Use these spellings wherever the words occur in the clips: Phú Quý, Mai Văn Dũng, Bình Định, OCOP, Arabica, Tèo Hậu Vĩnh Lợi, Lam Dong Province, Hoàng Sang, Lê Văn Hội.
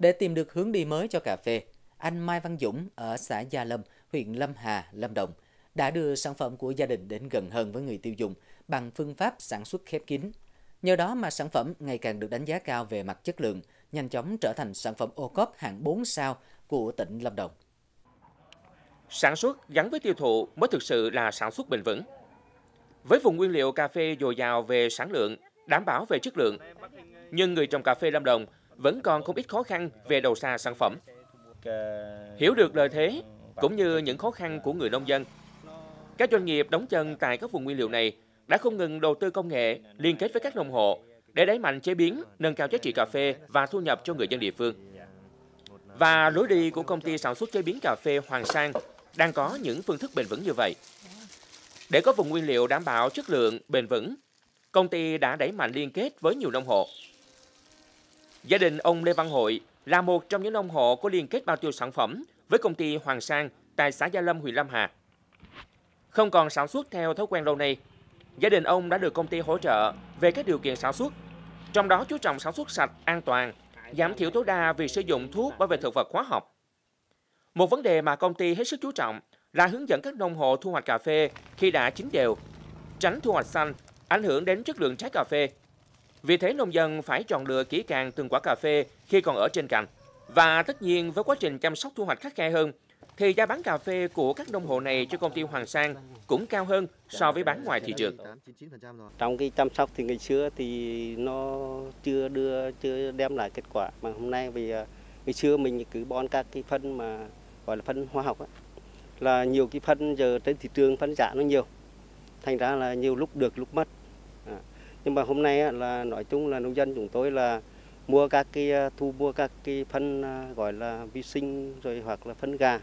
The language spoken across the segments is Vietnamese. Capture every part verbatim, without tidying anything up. Để tìm được hướng đi mới cho cà phê, anh Mai Văn Dũng ở xã Gia Lâm, huyện Lâm Hà, Lâm Đồng đã đưa sản phẩm của gia đình đến gần hơn với người tiêu dùng bằng phương pháp sản xuất khép kín. Nhờ đó mà sản phẩm ngày càng được đánh giá cao về mặt chất lượng, nhanh chóng trở thành sản phẩm ô cốp hạng bốn sao của tỉnh Lâm Đồng. Sản xuất gắn với tiêu thụ mới thực sự là sản xuất bền vững. Với vùng nguyên liệu cà phê dồi dào về sản lượng, đảm bảo về chất lượng, nhưng người trồng cà phê Lâm Đồng vẫn còn không ít khó khăn về đầu ra sản phẩm. Hiểu được lợi thế cũng như những khó khăn của người nông dân, các doanh nghiệp đóng chân tại các vùng nguyên liệu này đã không ngừng đầu tư công nghệ, liên kết với các nông hộ để đẩy mạnh chế biến, nâng cao giá trị cà phê và thu nhập cho người dân địa phương. Và lối đi của công ty sản xuất chế biến cà phê Hoàng Sang đang có những phương thức bền vững như vậy. Để có vùng nguyên liệu đảm bảo chất lượng, bền vững, công ty đã đẩy mạnh liên kết với nhiều nông hộ. Gia đình ông Lê Văn Hội là một trong những nông hộ có liên kết bao tiêu sản phẩm với công ty Hoàng Sang tại xã Gia Lâm, huyện Lâm Hà. Không còn sản xuất theo thói quen lâu nay, gia đình ông đã được công ty hỗ trợ về các điều kiện sản xuất, trong đó chú trọng sản xuất sạch, an toàn, giảm thiểu tối đa việc sử dụng thuốc bảo vệ thực vật hóa học. Một vấn đề mà công ty hết sức chú trọng là hướng dẫn các nông hộ thu hoạch cà phê khi đã chín đều, tránh thu hoạch xanh ảnh hưởng đến chất lượng trái cà phê. Vì thế nông dân phải chọn lựa kỹ càng từng quả cà phê khi còn ở trên cành. Và tất nhiên với quá trình chăm sóc thu hoạch khắt khe hơn, thì giá bán cà phê của các nông hộ này cho công ty Hoàng Sang cũng cao hơn so với bán ngoài thị trường. Trong cái chăm sóc thì ngày xưa thì nó chưa đưa chưa đem lại kết quả, mà hôm nay vì ngày xưa mình cứ bón các cái phân mà gọi là phân hóa học ấy, là nhiều cái phân giờ trên thị trường phân giả nó nhiều, thành ra là nhiều lúc được lúc mất. À, nhưng mà hôm nay là nói chung là nông dân chúng tôi là mua các cái thu mua các cái phân gọi là vi sinh rồi hoặc là phân gà,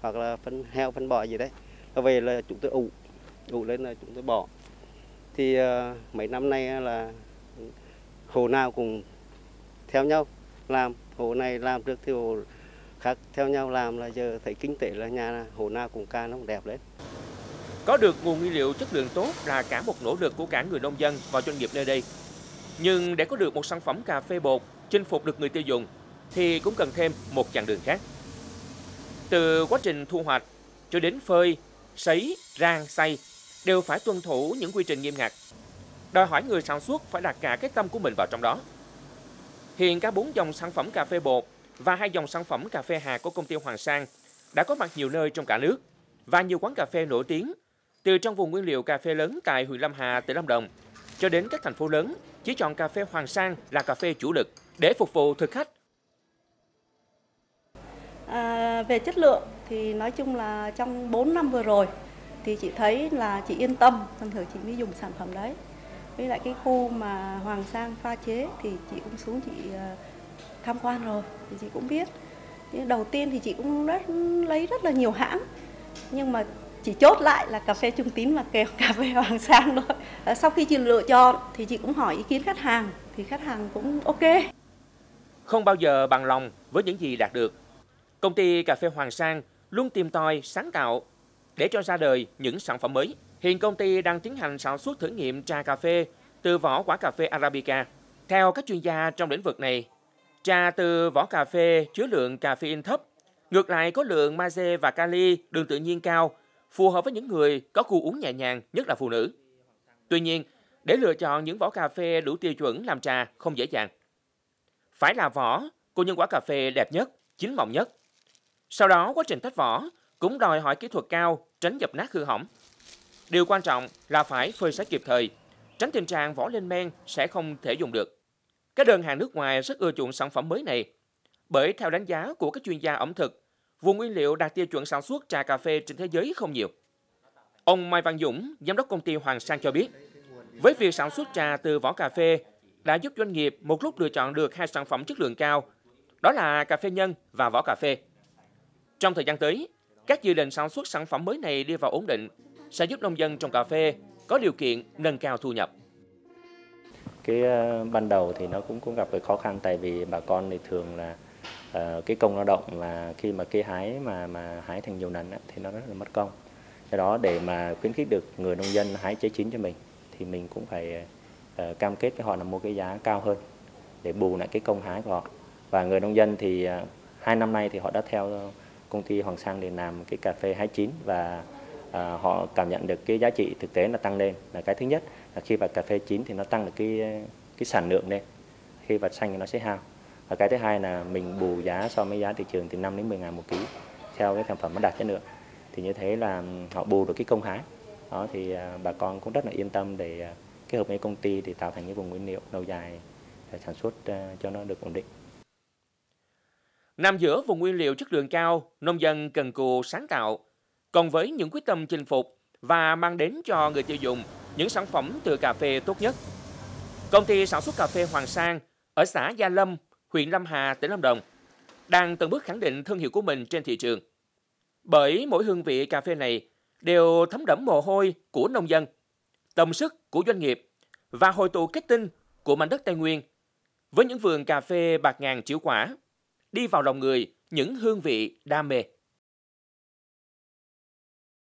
hoặc là phân heo, phân bò gì đấy. Nó về là chúng tôi ủ, ủ lên là chúng tôi bỏ. Thì uh, mấy năm nay là hộ nào cũng theo nhau làm, hộ này làm được thì hộ khác theo nhau làm, là giờ thấy kinh tế là nhà hộ nào cũng ca nó cũng đẹp đấy. Có được nguồn nguyên liệu chất lượng tốt là cả một nỗ lực của cả người nông dân và doanh nghiệp nơi đây. Nhưng để có được một sản phẩm cà phê bột chinh phục được người tiêu dùng thì cũng cần thêm một chặng đường khác. Từ quá trình thu hoạch cho đến phơi, sấy, rang, xay đều phải tuân thủ những quy trình nghiêm ngặt, đòi hỏi người sản xuất phải đặt cả cái tâm của mình vào trong đó. Hiện cả bốn dòng sản phẩm cà phê bột và hai dòng sản phẩm cà phê hạt của công ty Hoàng Sang đã có mặt nhiều nơi trong cả nước và nhiều quán cà phê nổi tiếng, từ trong vùng nguyên liệu cà phê lớn tại huyện Lâm Hà, tỉnh Lâm Đồng cho đến các thành phố lớn chỉ chọn cà phê Hoàng Sang là cà phê chủ lực để phục vụ thực khách. À, về chất lượng thì nói chung là trong bốn năm vừa rồi thì chị thấy là chị yên tâm, thành thử chị mới dùng sản phẩm đấy. Với lại cái khu mà Hoàng Sang pha chế thì chị cũng xuống chị tham quan rồi thì chị cũng biết. Đầu tiên thì chị cũng rất, lấy rất là nhiều hãng, nhưng mà chỉ chốt lại là cà phê Trung Tín và kèo cà phê Hoàng Sang thôi. À, sau khi chị lựa chọn thì chị cũng hỏi ý kiến khách hàng thì khách hàng cũng ok. Không bao giờ bằng lòng với những gì đạt được, công ty cà phê Hoàng Sang luôn tìm tòi, sáng tạo để cho ra đời những sản phẩm mới. Hiện công ty đang tiến hành sản xuất thử nghiệm trà cà phê từ vỏ quả cà phê Arabica. Theo các chuyên gia trong lĩnh vực này, trà từ vỏ cà phê chứa lượng caffeine thấp, ngược lại có lượng magie và kali, đường tự nhiên cao, phù hợp với những người có gu uống nhẹ nhàng, nhất là phụ nữ. Tuy nhiên, để lựa chọn những vỏ cà phê đủ tiêu chuẩn làm trà không dễ dàng. Phải là vỏ của những quả cà phê đẹp nhất, chín mọng nhất. Sau đó, quá trình tách vỏ cũng đòi hỏi kỹ thuật cao, tránh dập nát hư hỏng. Điều quan trọng là phải phơi sấy kịp thời, tránh tình trạng vỏ lên men sẽ không thể dùng được. Các đơn hàng nước ngoài rất ưa chuộng sản phẩm mới này, bởi theo đánh giá của các chuyên gia ẩm thực, vùng nguyên liệu đạt tiêu chuẩn sản xuất trà cà phê trên thế giới không nhiều. Ông Mai Văn Dũng, giám đốc công ty Hoàng Sang cho biết, với việc sản xuất trà từ vỏ cà phê đã giúp doanh nghiệp một lúc lựa chọn được hai sản phẩm chất lượng cao, đó là cà phê nhân và vỏ cà phê. Trong thời gian tới, các dự định sản xuất sản phẩm mới này đi vào ổn định sẽ giúp nông dân trồng cà phê có điều kiện nâng cao thu nhập. Cái uh, ban đầu thì nó cũng cũng gặp cái khó khăn, tại vì bà con thì thường là uh, cái công lao động là khi mà cây hái mà mà hái thành nhiều nần á, thì nó rất là mất công. Do đó để mà khuyến khích được người nông dân hái chế chín cho mình thì mình cũng phải uh, cam kết với họ là mua cái giá cao hơn để bù lại cái công hái của họ. Và người nông dân thì hai năm nay thì họ đã theo công ty Hoàng Sang để làm cái cà phê hái chín, và à, họ cảm nhận được cái giá trị thực tế là tăng lên. Là cái thứ nhất là khi mà cà phê chín thì nó tăng được cái cái sản lượng lên, khi mà xanh thì nó sẽ hao. Và cái thứ hai là mình bù giá so với giá thị trường từ năm đến mười ngàn một ký theo cái sản phẩm nó đạt chất lượng. Thì như thế là họ bù được cái công hái. Đó thì à, bà con cũng rất là yên tâm để à, kết hợp với công ty để tạo thành cái vùng nguyên liệu lâu dài để sản xuất à, cho nó được ổn định. Nằm giữa vùng nguyên liệu chất lượng cao, nông dân cần cù sáng tạo. Còn với những quyết tâm chinh phục và mang đến cho người tiêu dùng những sản phẩm từ cà phê tốt nhất, công ty sản xuất cà phê Hoàng Sang ở xã Gia Lâm, huyện Lâm Hà, tỉnh Lâm Đồng đang từng bước khẳng định thương hiệu của mình trên thị trường. Bởi mỗi hương vị cà phê này đều thấm đẫm mồ hôi của nông dân, tâm sức của doanh nghiệp và hồi tụ kết tinh của mảnh đất Tây Nguyên với những vườn cà phê bạt ngàn triệu quả, đi vào lòng người những hương vị đam mê.